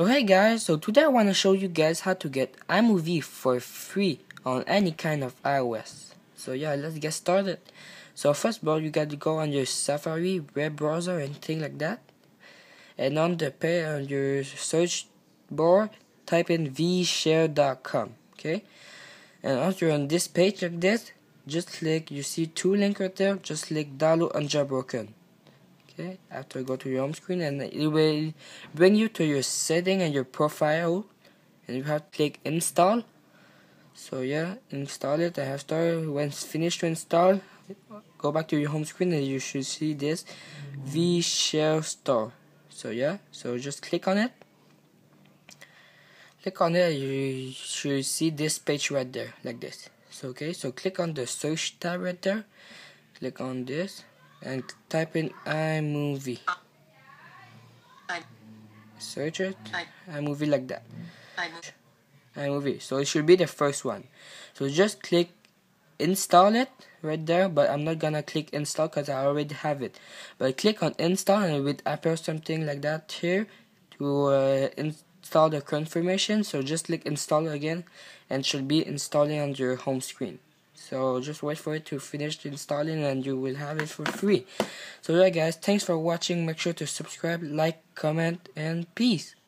Alright guys, so today I want to show you guys how to get iMovie for free on any kind of iOS. So yeah, let's get started. So first of all, you got to go on your Safari web browser and thing like that. And on the page on your search bar, type in vshare.com, okay? And once you're on this page like this, just click, you see two links right there, just click download unjailbroken. Okay, after go to your home screen and it will bring you to your setting and your profile, and you have to click install. So yeah, install it. I have started. When it's finished to install, go back to your home screen and you should see this vshare store. So yeah, so just click on it. Click on it. You should see this page right there, like this. So okay, so click on the search tab right there. Click on this. And type in iMovie. Search it. iMovie like that. iMovie. So it should be the first one. So just click install it right there. But I'm not gonna click install because I already have it. But click on install and it will appear something like that here to install the confirmation. So just click install again, and it should be installing on your home screen. So just wait for it to finish installing and you will have it for free. So yeah guys, thanks for watching. Make sure to subscribe, like, comment, and peace.